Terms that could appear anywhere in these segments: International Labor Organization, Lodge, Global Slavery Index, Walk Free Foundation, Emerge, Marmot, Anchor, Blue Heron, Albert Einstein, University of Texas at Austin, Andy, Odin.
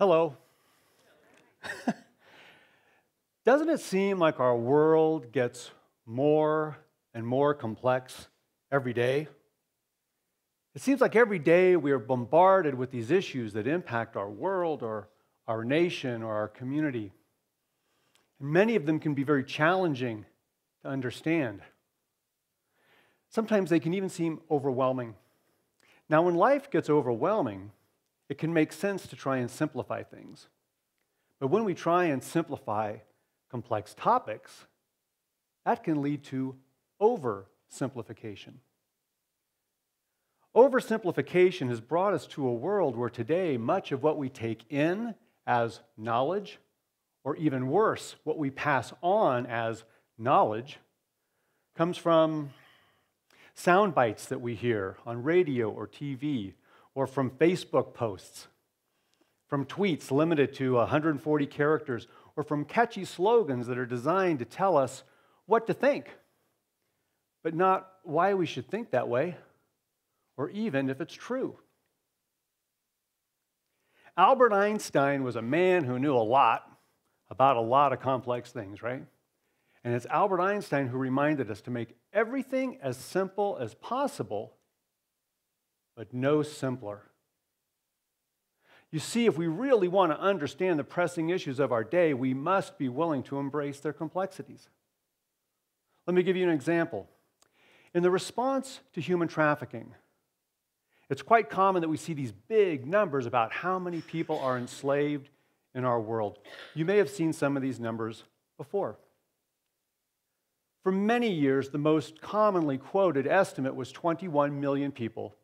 Hello. Doesn't it seem like our world gets more and more complex every day? It seems like every day we are bombarded with these issues that impact our world or our nation or our community. And many of them can be very challenging to understand. Sometimes they can even seem overwhelming. Now, when life gets overwhelming, it can make sense to try and simplify things. But when we try and simplify complex topics, that can lead to oversimplification. Oversimplification has brought us to a world where today much of what we take in as knowledge, or even worse, what we pass on as knowledge, comes from sound bites that we hear on radio or TV, or from Facebook posts, from tweets limited to 140 characters, or from catchy slogans that are designed to tell us what to think, but not why we should think that way, or even if it's true. Albert Einstein was a man who knew a lot about a lot of complex things, right? And it's Albert Einstein who reminded us to make everything as simple as possible, but no simpler. You see, if we really want to understand the pressing issues of our day, we must be willing to embrace their complexities. Let me give you an example. In the response to human trafficking, it's quite common that we see these big numbers about how many people are enslaved in our world. You may have seen some of these numbers before. For many years, the most commonly quoted estimate was 21 million people.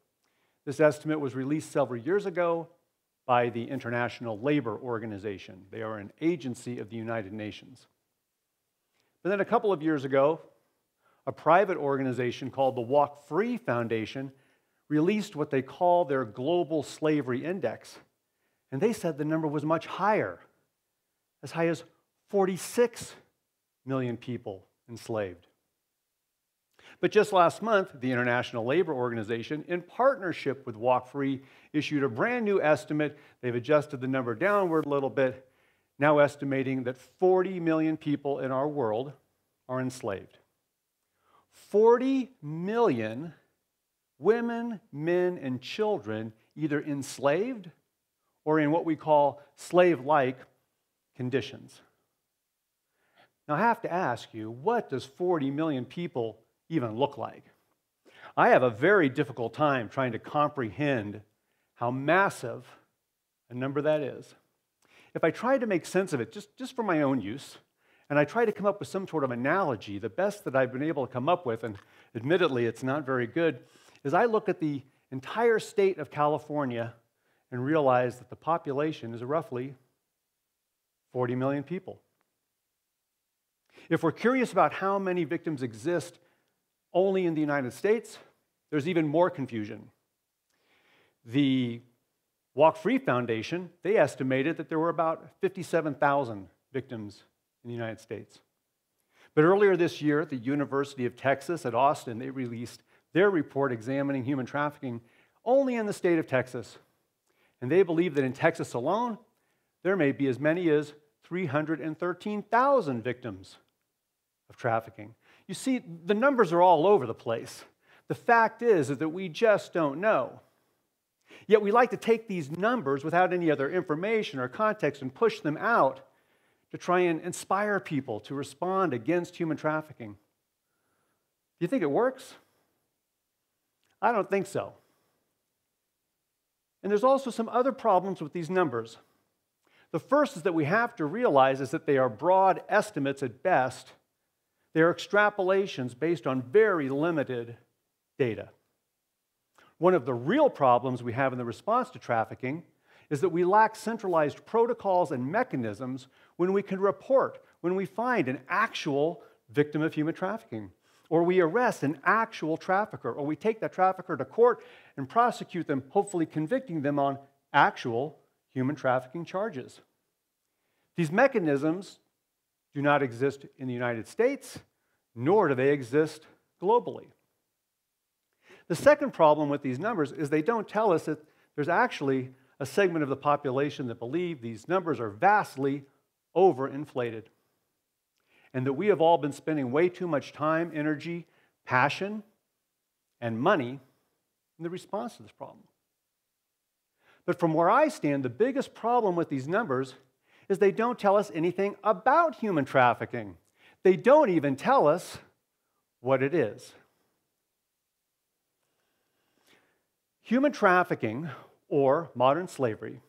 This estimate was released several years ago by the International Labor Organization. They are an agency of the United Nations. But then a couple of years ago, a private organization called the Walk Free Foundation released what they call their Global Slavery Index. And they said the number was much higher as 46 million people enslaved. But just last month, the International Labor Organization, in partnership with Walk Free, issued a brand new estimate. They've adjusted the number downward a little bit, now estimating that 40 million people in our world are enslaved. 40 million women, men, and children either enslaved or in what we call slave-like conditions. Now, I have to ask you, what does 40 million people even look like? I have a very difficult time trying to comprehend how massive a number that is. If I try to make sense of it, just for my own use, and I try to come up with some sort of analogy, the best that I've been able to come up with, and admittedly it's not very good, is I look at the entire state of California and realize that the population is roughly 40 million people. If we're curious about how many victims exist only in the United States, there's even more confusion. The Walk Free Foundation, they estimated that there were about 57,000 victims in the United States. But earlier this year, the University of Texas at Austin, they released their report examining human trafficking only in the state of Texas. And they believe that in Texas alone, there may be as many as 313,000 victims of trafficking. You see, the numbers are all over the place. The fact is that we just don't know. Yet we like to take these numbers without any other information or context and push them out to try and inspire people to respond against human trafficking. Do you think it works? I don't think so. And there's also some other problems with these numbers. The first is that we have to realize is that they are broad estimates at best. They are extrapolations based on very limited data. One of the real problems we have in the response to trafficking is that we lack centralized protocols and mechanisms when we can report, when we find an actual victim of human trafficking, or we arrest an actual trafficker, or we take that trafficker to court and prosecute them, hopefully convicting them on actual human trafficking charges. These mechanisms do not exist in the United States, nor do they exist globally. The second problem with these numbers is they don't tell us that there's actually a a segment of the population that believe these numbers are vastly overinflated and that we have all been spending way too much time, energy, passion, and money in the response to this problem. But from where I stand, the biggest problem with these numbers is they don't tell us anything about human trafficking. They don't even tell us what it is. Human trafficking, or modern slavery,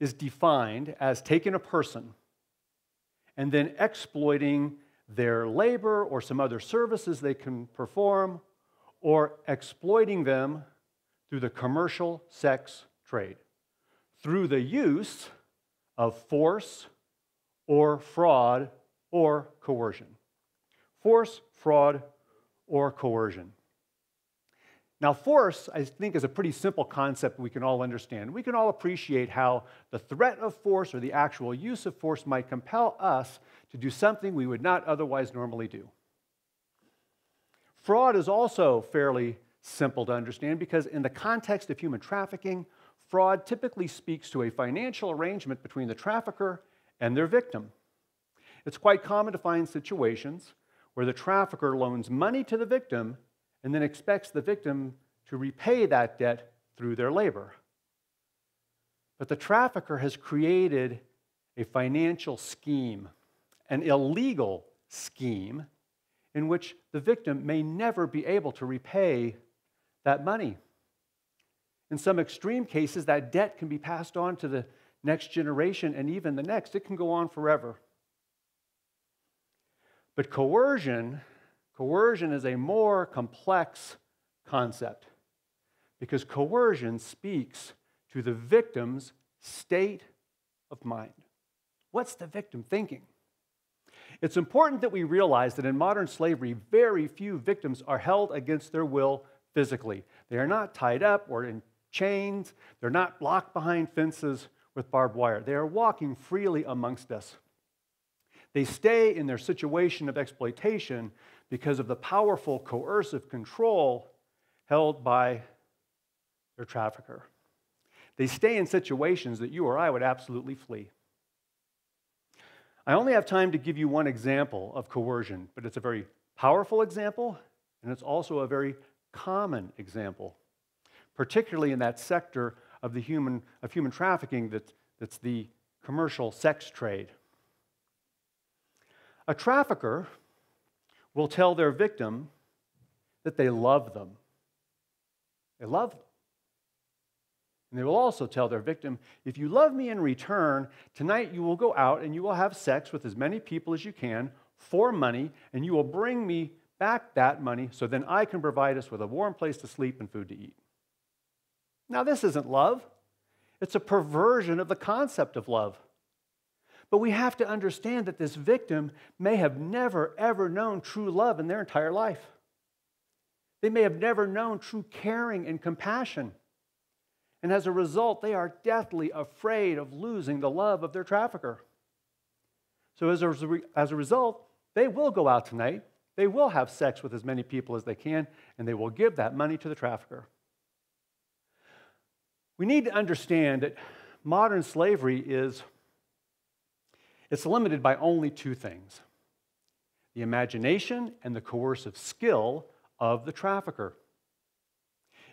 is defined as taking a person and then exploiting their labor or some other services they can perform, or exploiting them through the commercial sex trade, through the use of force or fraud or coercion. Force, fraud, or coercion. Now, force, I think, is a pretty simple concept we can all understand. We can all appreciate how the threat of force or the actual use of force might compel us to do something we would not otherwise normally do. Fraud is also fairly simple to understand because in the context of human trafficking, fraud typically speaks to a financial arrangement between the trafficker and their victim. It's quite common to find situations where the trafficker loans money to the victim and then expects the victim to repay that debt through their labor. But the trafficker has created a financial scheme, an illegal scheme, in which the victim may never be able to repay that money. In some extreme cases, that debt can be passed on to the next generation and even the next. It can go on forever. But coercion is a more complex concept because coercion speaks to the victim's state of mind. What's the victim thinking? It's important that we realize that in modern slavery, very few victims are held against their will physically. They are not tied up or in chains. They're not locked behind fences with barbed wire. They are walking freely amongst us. They stay in their situation of exploitation because of the powerful coercive control held by their trafficker. They stay in situations that you or I would absolutely flee. I only have time to give you one example of coercion, but it's a very powerful example, and it's also a very common example, particularly in that sector of human trafficking that's the commercial sex trade. A trafficker will tell their victim that they love them. They love them. And they will also tell their victim, if you love me in return, tonight you will go out and you will have sex with as many people as you can for money, and you will bring me back that money so then I can provide us with a warm place to sleep and food to eat. Now, this isn't love. It's a perversion of the concept of love. But we have to understand that this victim may have never, ever known true love in their entire life. They may have never known true caring and compassion. And as a result, they are deathly afraid of losing the love of their trafficker. So as a result, they will go out tonight, they will have sex with as many people as they can, and they will give that money to the trafficker. We need to understand that modern slavery is limited by only two things: the imagination and the coercive skill of the trafficker.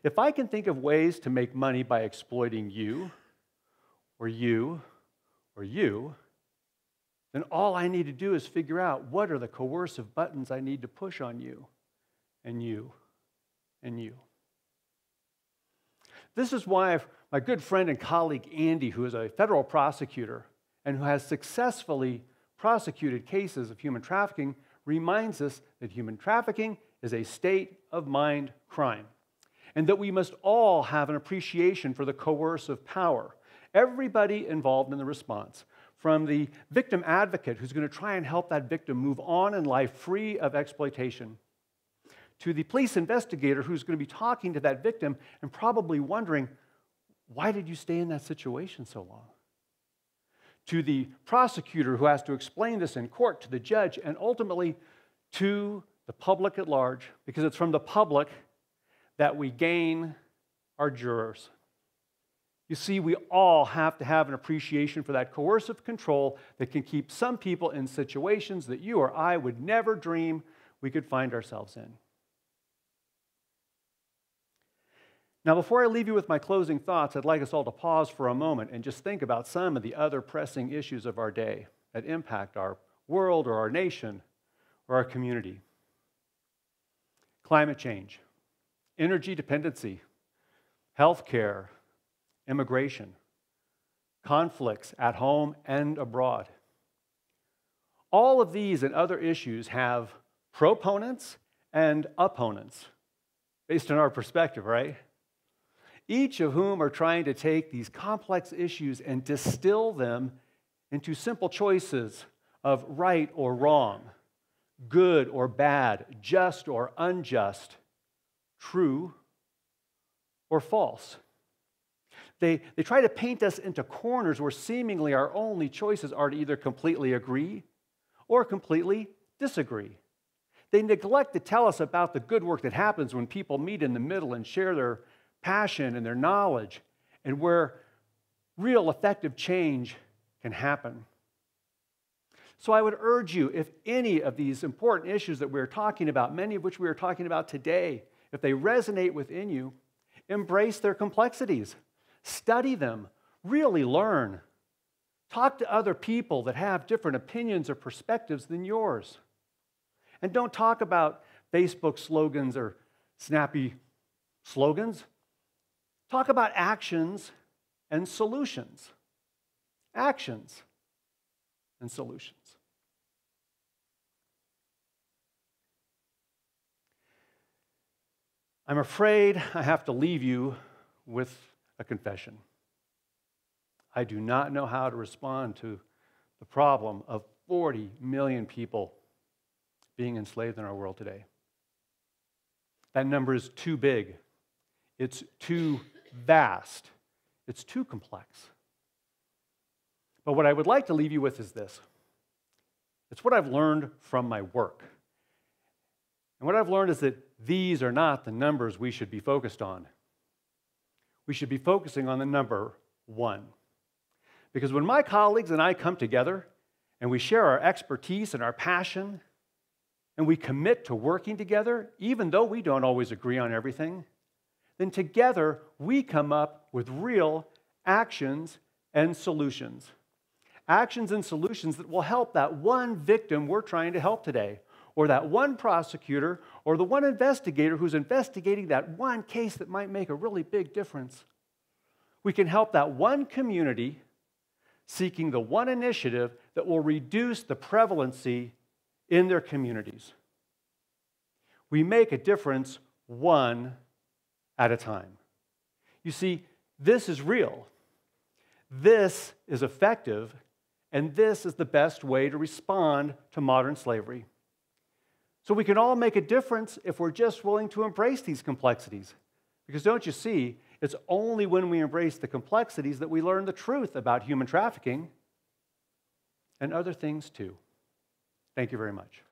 If I can think of ways to make money by exploiting you, or you, or you, then all I need to do is figure out what are the coercive buttons I need to push on you, and you, and you. This is why my good friend and colleague Andy, who is a federal prosecutor, and who has successfully prosecuted cases of human trafficking, reminds us that human trafficking is a state of mind crime, and that we must all have an appreciation for the coercive power. Everybody involved in the response, from the victim advocate who's going to try and help that victim move on in life free of exploitation, to the police investigator who's going to be talking to that victim and probably wondering, why did you stay in that situation so long? To the prosecutor who has to explain this in court, to the judge, and ultimately to the public at large, because it's from the public that we gain our jurors. You see, we all have to have an appreciation for that coercive control that can keep some people in situations that you or I would never dream we could find ourselves in. Now, before I leave you with my closing thoughts, I'd like us all to pause for a moment and just think about some of the other pressing issues of our day that impact our world or our nation or our community. Climate change, energy dependency, healthcare, immigration, conflicts at home and abroad. All of these and other issues have proponents and opponents, based on our perspective, right? Each of whom are trying to take these complex issues and distill them into simple choices of right or wrong, good or bad, just or unjust, true or false. They try to paint us into corners where seemingly our only choices are to either completely agree or completely disagree. They neglect to tell us about the good work that happens when people meet in the middle and share their passion and their knowledge, and where real effective change can happen. So I would urge you, if any of these important issues that we're talking about, many of which we are talking about today, if they resonate within you, embrace their complexities, study them, really learn. Talk to other people that have different opinions or perspectives than yours. And don't talk about Facebook slogans or snappy slogans. Talk about actions and solutions. Actions and solutions. I'm afraid I have to leave you with a confession. I do not know how to respond to the problem of 40 million people being enslaved in our world today. That number is too big. It's too vast. It's too complex. But what I would like to leave you with is this. It's what I've learned from my work. And what I've learned is that these are not the numbers we should be focused on. We should be focusing on the number one. Because when my colleagues and I come together and we share our expertise and our passion, and we commit to working together, even though we don't always agree on everything, then together we come up with real actions and solutions. Actions and solutions that will help that one victim we're trying to help today, or that one prosecutor, or the one investigator who's investigating that one case that might make a really big difference. We can help that one community seeking the one initiative that will reduce the prevalency in their communities. We make a difference one at a time. You see, this is real, this is effective, and this is the best way to respond to modern slavery. So we can all make a difference if we're just willing to embrace these complexities. Because don't you see, it's only when we embrace the complexities that we learn the truth about human trafficking and other things too. Thank you very much.